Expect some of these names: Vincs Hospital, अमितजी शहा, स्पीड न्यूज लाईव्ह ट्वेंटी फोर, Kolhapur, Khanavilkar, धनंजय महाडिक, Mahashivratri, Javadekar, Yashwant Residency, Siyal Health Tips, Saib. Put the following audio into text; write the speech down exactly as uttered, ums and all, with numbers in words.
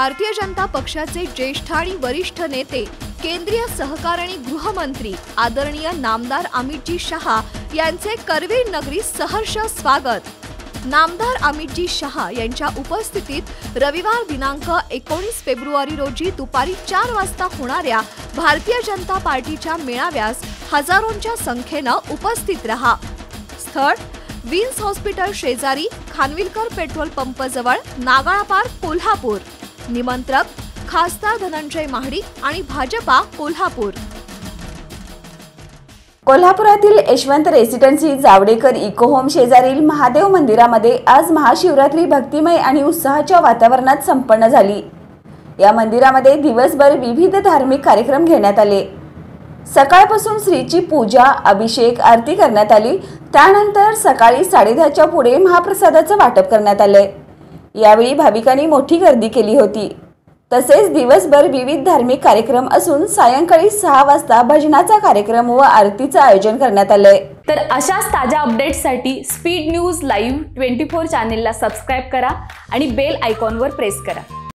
भारतीय जनता पक्षाचे ज्येष्ठ आणि वरिष्ठ नेते केंद्रीय सहकार आणि गृहमंत्री आदरणीय नामदार अमितजी शहा यांचे करवीर नगरी सहर्ष स्वागत। नामदार अमितजी शहा यांच्या उपस्थितीत रविवार दिनांक एकोणीस फेब्रुवारी रोजी दुपारी चार वाजता होणाऱ्या भारतीय जनता पार्टीच्या मेळाव्यास हजारोंच्या संख्येनं उपस्थित रहा। स्थळ विन्स हॉस्पिटल शेजारी खानविलकर पेट्रोल पंपजवळ नागाळापार कोल्हापूर। निमंत्रक खासदार धनंजय महाडिक आणि भाजपा कोल्हापूर। कोल्हापुरातील Yashwant residency Javadekar eco home शेजारील महादेव मंदिरामध्ये आज महाशिवरात्री भक्तिमय आणि उत्साहाच्या वातावरणात संपन्न झाली। या मंदिरामध्ये दिवसभर विविध धार्मिक कार्यक्रम घेण्यात आले। सकाळपासून श्रीची पूजा अभिषेक आरती करण्यात आली। त्यानंतर सकाळी साडेदहाच्या पुढे महाप्रसादाचं वाटप करण्यात आले। यावेळी भाविकांनी मोठी गर्दी केली होती। तसेच दिवसभर विविध धार्मिक कार्यक्रम असून सायंकाळी सहा वाजता भजनाचा कार्यक्रम व आरतीचं आयोजन करण्यात आले। तर अशाच ताज्या अपडेट्ससाठी स्पीड न्यूज लाईव्ह ट्वेंटी फोर चॅनेलला सबस्क्राईब करा आणि बेल आयकॉनवर प्रेस करा।